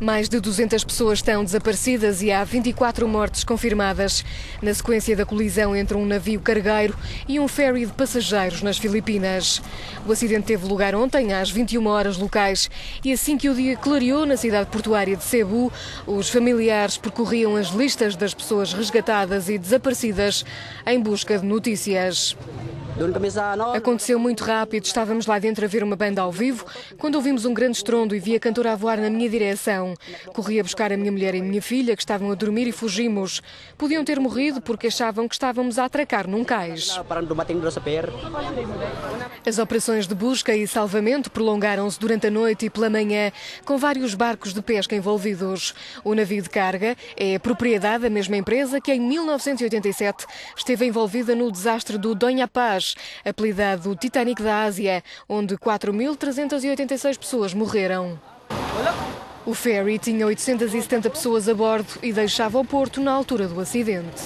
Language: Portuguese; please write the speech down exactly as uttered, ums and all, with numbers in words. Mais de duzentas pessoas estão desaparecidas e há vinte e quatro mortes confirmadas, na sequência da colisão entre um navio cargueiro e um ferry de passageiros nas Filipinas. O acidente teve lugar ontem, às vinte e uma horas locais, e assim que o dia clareou na cidade portuária de Cebu, os familiares percorriam as listas das pessoas resgatadas e desaparecidas em busca de notícias. Aconteceu muito rápido, estávamos lá dentro a ver uma banda ao vivo, quando ouvimos um grande estrondo e vi a cantora a voar na minha direção. Corri a buscar a minha mulher e a minha filha, que estavam a dormir, e fugimos. Podiam ter morrido porque achavam que estávamos a atracar num cais. As operações de busca e salvamento prolongaram-se durante a noite e pela manhã, com vários barcos de pesca envolvidos. O navio de carga é propriedade da mesma empresa que em mil novecentos e oitenta e sete esteve envolvida no desastre do Doña Paz, apelidado o Titanic da Ásia, onde quatro mil trezentas e oitenta e seis pessoas morreram. O ferry tinha oitocentas e setenta pessoas a bordo e deixava o porto na altura do acidente.